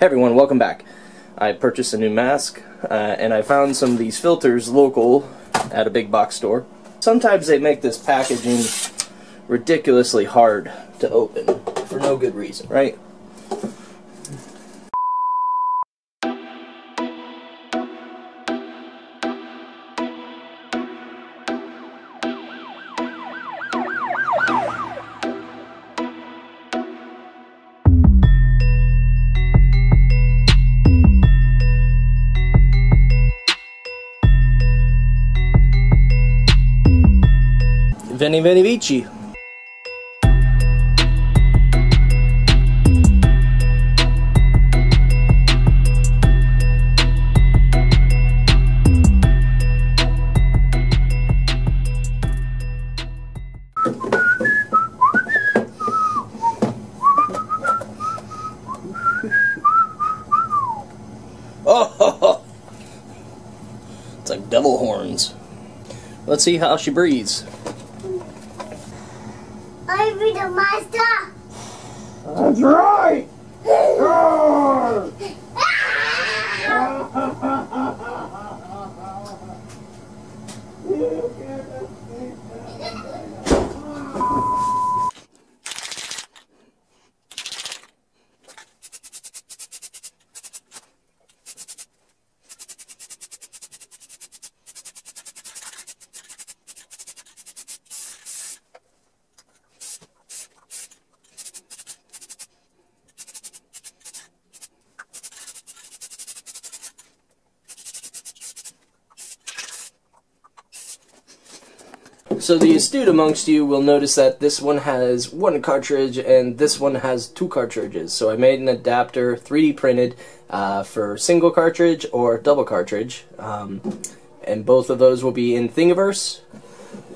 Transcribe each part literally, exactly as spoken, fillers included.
Hey everyone, welcome back. I purchased a new mask uh, and I found some of these filters local at a big box store. Sometimes they make this packaging ridiculously hard to open for no good reason, right? Veni Veni Vici. Oh, it's like devil horns. Let's see how she breathes. I be the master. That's right. So the astute amongst you will notice that this one has one cartridge and this one has two cartridges. So I made an adapter, three D printed, uh, for single cartridge or double cartridge. Um, and both of those will be in Thingiverse.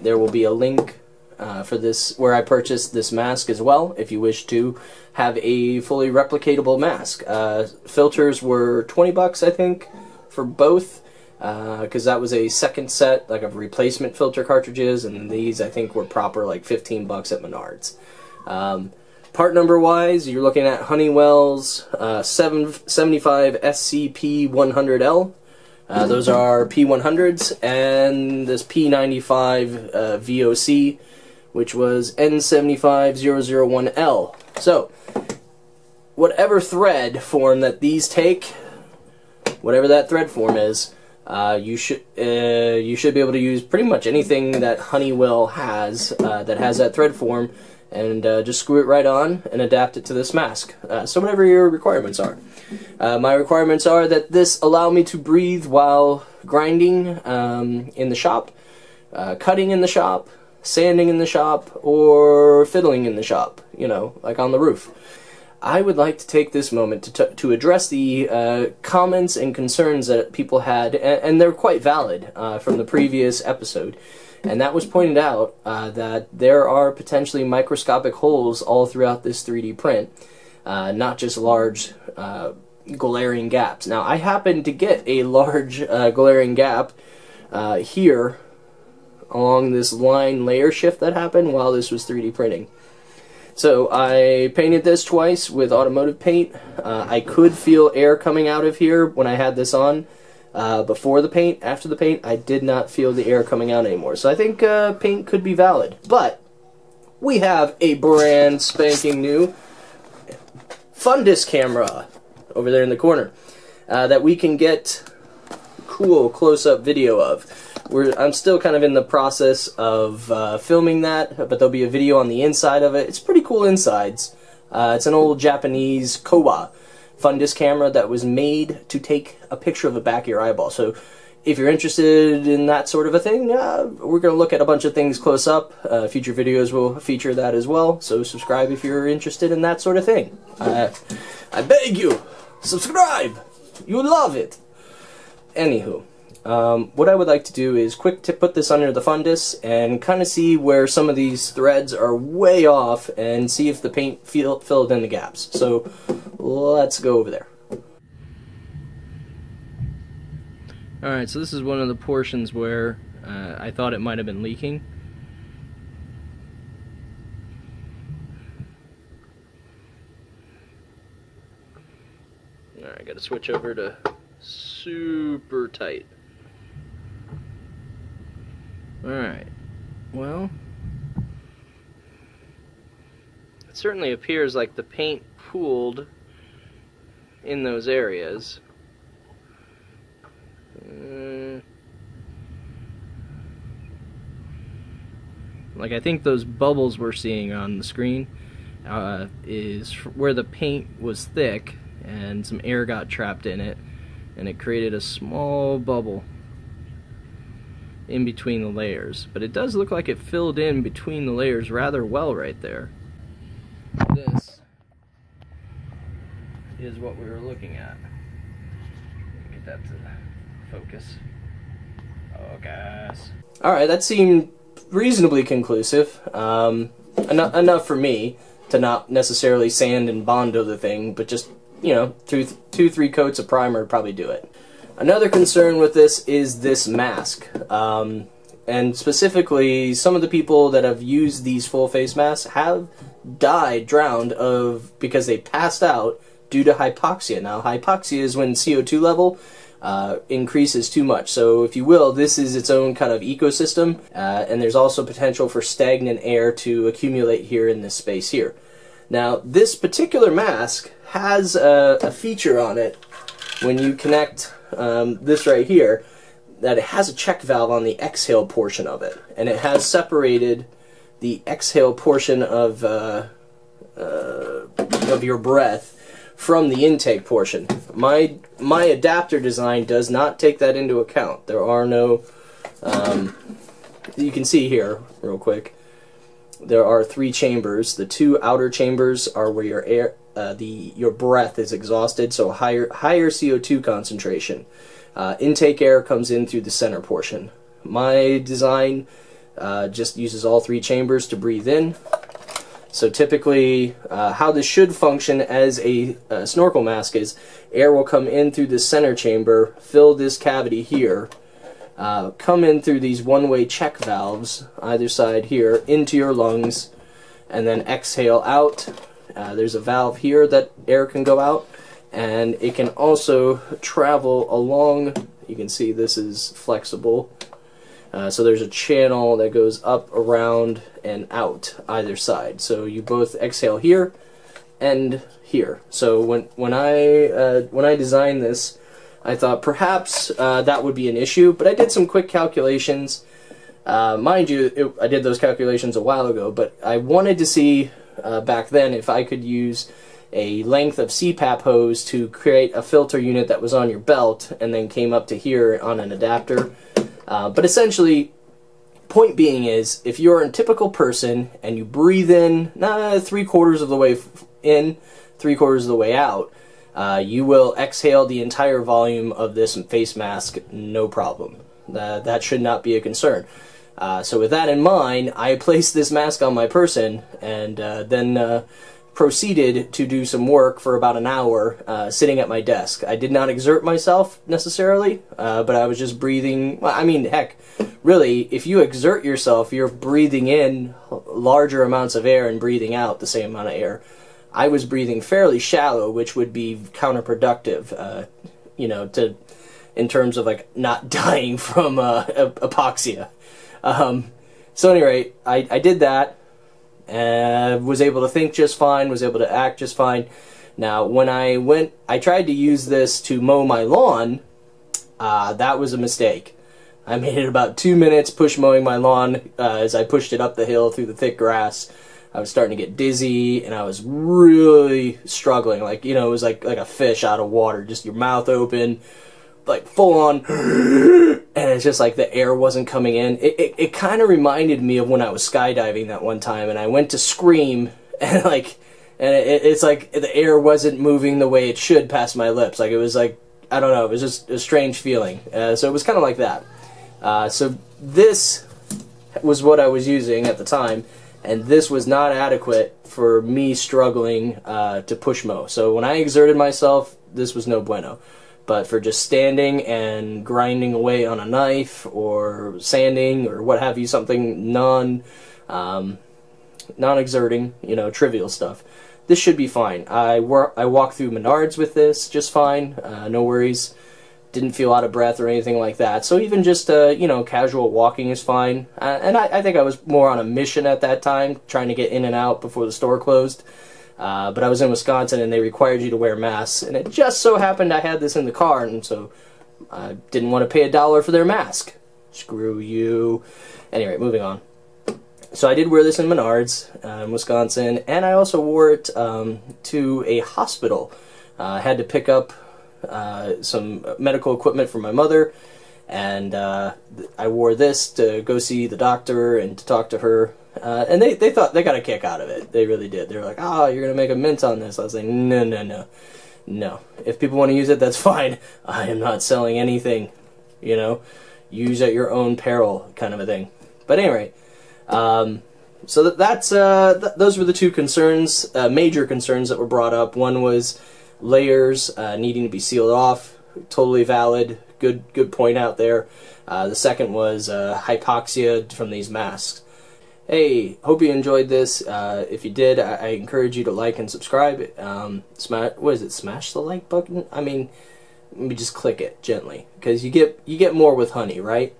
There will be a link uh, for this, where I purchased this mask as well, if you wish to have a fully replicatable mask. Uh, filters were twenty bucks, I think, for both. Because uh, that was a second set, like, of replacement filter cartridges, and these I think were proper like fifteen bucks at Menard's. Um, part number wise, you're looking at Honeywell's uh, seven seventy-five S C P one hundred L. Uh, those are P one hundreds, and this P ninety-five uh, V O C, which was N seven five zero zero one L. So, whatever thread form that these take, whatever that thread form is, Uh, you should uh, you should be able to use pretty much anything that Honeywell has uh, that has that thread form, and uh, just screw it right on and adapt it to this mask. Uh, so whatever your requirements are. Uh, my requirements are that this allow me to breathe while grinding um, in the shop, uh, cutting in the shop, sanding in the shop, or fiddling in the shop, you know, like on the roof. I would like to take this moment to, t to address the uh, comments and concerns that people had, and, and they're quite valid, uh, from the previous episode. And that was pointed out uh, that there are potentially microscopic holes all throughout this three D print, uh, not just large uh, glaring gaps. Now, I happen to get a large uh, glaring gap uh, here along this line layer shift that happened while this was three D printing. So I painted this twice with automotive paint. Uh, I could feel air coming out of here when I had this on. Uh, before the paint, after the paint, I did not feel the air coming out anymore. So I think uh, paint could be valid. But we have a brand spanking new fundus camera over there in the corner uh, that we can get cool close-up video of. We're, I'm still kind of in the process of uh, filming that, but there'll be a video on the inside of it. It's pretty cool insides. Uh, it's an old Japanese Kowa fundus camera that was made to take a picture of the back of your eyeball. So if you're interested in that sort of a thing, uh, we're going to look at a bunch of things close up. Uh, future videos will feature that as well, so subscribe if you're interested in that sort of thing. Uh, I beg you, subscribe! You'll love it! Anywho. Um, what I would like to do is quick to put this under the fundus and kind of see where some of these threads are way off and see if the paint fill, filled in the gaps. So let's go over there. Alright, so this is one of the portions where uh, I thought it might have been leaking. Alright, gotta switch over to super tight. Alright, well, it certainly appears like the paint pooled in those areas. Uh, like I think those bubbles we're seeing on the screen uh, is where the paint was thick and some air got trapped in it, and it created a small bubble in between the layers, but it does look like it filled in between the layers rather well right there. This is what we were looking at. Get that to focus. Focus. Alright, that seemed reasonably conclusive. Um, en- enough for me to not necessarily sand and bondo the thing, but just, you know, two, two three coats of primer would probably do it. Another concern with this is this mask, um, and specifically some of the people that have used these full face masks have died, drowned of because they passed out due to hypoxia. Now hypoxia is when C O two level uh, increases too much, so if you will, this is its own kind of ecosystem, uh, and there's also potential for stagnant air to accumulate here in this space here. Now this particular mask has a, a feature on it when you connect Um, this right here, that it has a check valve on the exhale portion of it, and it has separated the exhale portion of uh, uh, of your breath from the intake portion. My my adapter design does not take that into account. There are no um, you can see here real quick. There are three chambers. The two outer chambers are where your air. Uh, the your breath is exhausted, so higher higher C O two concentration. Uh, intake air comes in through the center portion. My design uh, just uses all three chambers to breathe in. So typically, uh, how this should function as a, a snorkel mask is air will come in through the center chamber, fill this cavity here, uh, come in through these one-way check valves either side here into your lungs, and then exhale out. Uh, there's a valve here that air can go out, and it can also travel along. You can see this is flexible, uh, so there's a channel that goes up, around, and out either side. So you both exhale here and here. So when when I uh, when I designed this, I thought perhaps uh, that would be an issue, but I did some quick calculations. Uh, mind you, it, I did those calculations a while ago, but I wanted to see. Uh, back then, if I could use a length of C PAP hose to create a filter unit that was on your belt and then came up to here on an adapter. Uh, but essentially, point being is, if you're a typical person and you breathe in nah, three quarters of the way in, three quarters of the way out, uh, you will exhale the entire volume of this face mask, no problem. Uh, that should not be a concern. Uh, so with that in mind, I placed this mask on my person and uh, then uh, proceeded to do some work for about an hour uh, sitting at my desk. I did not exert myself necessarily, uh, but I was just breathing. Well, I mean, heck, really, if you exert yourself, you're breathing in larger amounts of air and breathing out the same amount of air. I was breathing fairly shallow, which would be counterproductive, uh, you know, to in terms of like not dying from uh, hypoxia. Um, so anyway, I, I did that, and was able to think just fine, was able to act just fine. Now, when I went, I tried to use this to mow my lawn, uh, that was a mistake. I made it about two minutes push mowing my lawn uh, as I pushed it up the hill through the thick grass. I was starting to get dizzy, and I was really struggling, like, you know, it was like, like a fish out of water, just your mouth open. Like full on, and it's just like the air wasn't coming in. It, it, it kind of reminded me of when I was skydiving that one time, and I went to scream, and like, and it, it's like the air wasn't moving the way it should past my lips. Like it was like, I don't know, it was just a strange feeling. Uh, so it was kind of like that. Uh, so this was what I was using at the time, and this was not adequate for me struggling uh, to push mow. So when I exerted myself, this was no bueno. But for just standing and grinding away on a knife or sanding or what have you, something non, um, non-exerting, you know, trivial stuff, this should be fine. I, wor I walked through Menard's with this just fine, uh, no worries. Didn't feel out of breath or anything like that. So even just, uh, you know, casual walking is fine. Uh, and I, I think I was more on a mission at that time, trying to get in and out before the store closed. Uh, but I was in Wisconsin and they required you to wear masks. And it just so happened I had this in the car, and so I didn't want to pay a dollar for their mask. Screw you. Anyway, moving on. So I did wear this in Menard's uh, in Wisconsin, and I also wore it um, to a hospital. Uh, I had to pick up Uh, some medical equipment for my mother, and uh, I wore this to go see the doctor and to talk to her, uh, and they, they thought they got a kick out of it. They really did. They were like, oh, you're gonna make a mint on this. I was like, no, no, no, no, if people want to use it, that's fine. I am not selling anything, you know, use at your own peril kind of a thing. But anyway, um, so that, that's uh, th those were the two concerns, uh, major concerns that were brought up. One was layers uh, needing to be sealed off, totally valid, good good point out there. Uh, the second was uh, hypoxia from these masks. Hey, hope you enjoyed this. Uh, if you did, I, I encourage you to like and subscribe. Um, smash, what is it? Smash the like button. I mean, let me just click it gently, because you get you get more with Honey, right?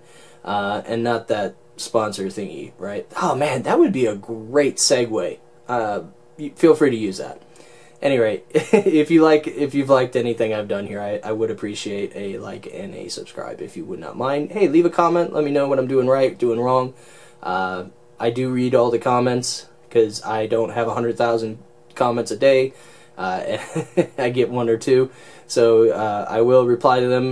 Uh, and not that sponsor thingy, right? Oh man, that would be a great segue. Uh, feel free to use that. Anyway, if you like, if you've liked anything I've done here, I, I would appreciate a like and a subscribe if you would not mind. Hey, leave a comment. Let me know what I'm doing right, doing wrong. Uh, I do read all the comments, because I don't have one hundred thousand comments a day. Uh, I get one or two, so uh, I will reply to them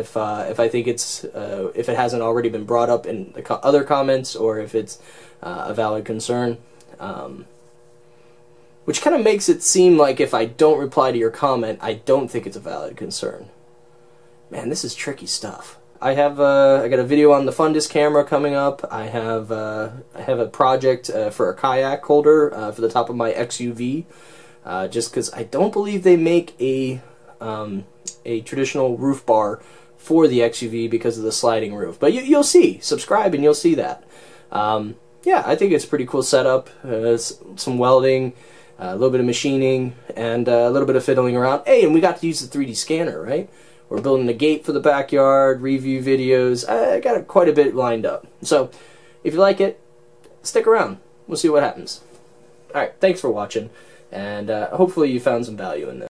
if uh, if I think it's uh, if it hasn't already been brought up in the co other comments, or if it's uh, a valid concern. Um, Which kind of makes it seem like if I don't reply to your comment, I don't think it's a valid concern. Man, this is tricky stuff. I have uh, I got a video on the Fundus camera coming up. I have uh, I have a project uh, for a kayak holder uh, for the top of my X U V, uh, just because I don't believe they make a um, a traditional roof bar for the X U V because of the sliding roof. But you, you'll see. Subscribe and you'll see that. Um, yeah, I think it's a pretty cool setup. Uh, some welding. Uh, a little bit of machining, and uh, a little bit of fiddling around. Hey, and we got to use the three D scanner, right? We're building a gate for the backyard, review videos. I got a, quite a bit lined up. So, if you like it, stick around. We'll see what happens. Alright, thanks for watching, and uh, hopefully you found some value in this.